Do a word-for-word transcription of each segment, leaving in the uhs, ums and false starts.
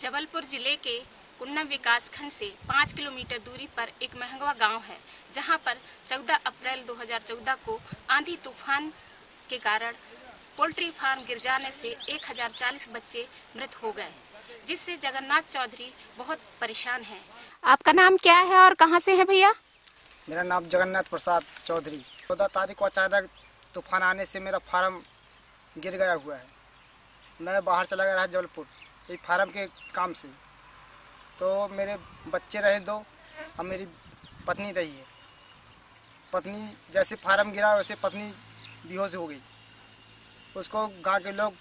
जबलपुर जिले के कुन्नम विकासखंड से पाँच किलोमीटर दूरी पर एक मेहगवां गांव है, जहां पर चौदह अप्रैल दो हज़ार चौदह को आंधी तूफान के कारण पोल्ट्री फार्म गिर जाने से एक हज़ार चालीस बच्चे मृत हो गए, जिससे जगन्नाथ चौधरी बहुत परेशान हैं। आपका नाम क्या है और कहां से है भैया? मेरा नाम जगन्नाथ प्रसाद चौधरी। चौदह तारीख को अचानक तूफान आने से मेरा फार्म गिर गया हुआ है। मैं बाहर चला गया जबलपुर एक फार्म के काम से, तो मेरे बच्चे रहे दो और मेरी पत्नी रही है। पत्नी जैसे फार्म गिरा वैसे पत्नी बेहोश हो गई। उसको गांव के लोग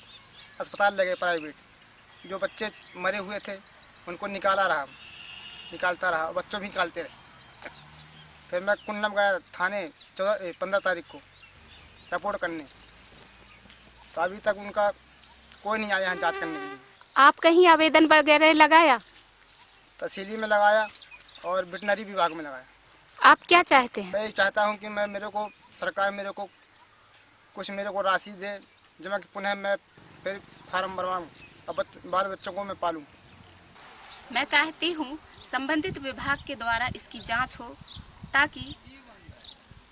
अस्पताल ले गए प्राइवेट। जो बच्चे मरे हुए थे उनको निकाला रहा निकालता रहा बच्चों भी निकालते रहे। फिर मैं कुंडम गया थाने चौदह पंद्रह तारीख को रिपोर्ट करने, तो अभी तक उनका कोई नहीं आया है जांच करने के लिए। आप कहीं आवेदन वगैरह लगाया? तहसीली में लगाया और वेटनरी विभाग में लगाया। आप क्या चाहते हैं? मैं चाहता हूं कि मैं मेरे को सरकार मेरे को कुछ मेरे को राशि दे, जमा कि पुनः मैं फिर फार्म भरवाऊँ और बाल बच्चों को मैं पालूं। मैं चाहती हूं संबंधित विभाग के द्वारा इसकी जांच हो, ताकि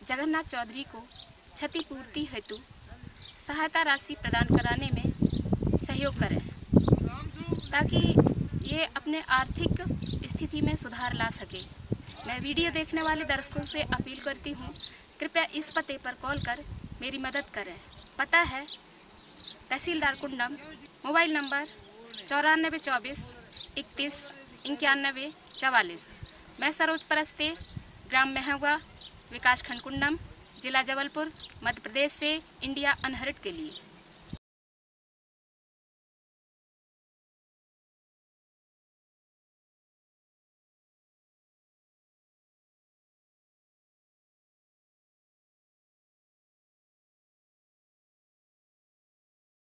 जगन्नाथ चौधरी को क्षतिपूर्ति हेतु सहायता राशि प्रदान कराने में सहयोग करें, ताकि ये अपने आर्थिक स्थिति में सुधार ला सके। मैं वीडियो देखने वाले दर्शकों से अपील करती हूँ, कृपया इस पते पर कॉल कर मेरी मदद करें। पता है तहसीलदार कुंडम, मोबाइल नंबर चौरानवे चौबीस इकतीस इक्यानवे चवालीस। मैं सरोज परस्ते, ग्राम मेहगवां, विकासखंड कुंडम, जिला जबलपुर, मध्य प्रदेश से इंडिया अनहर्ड के लिए।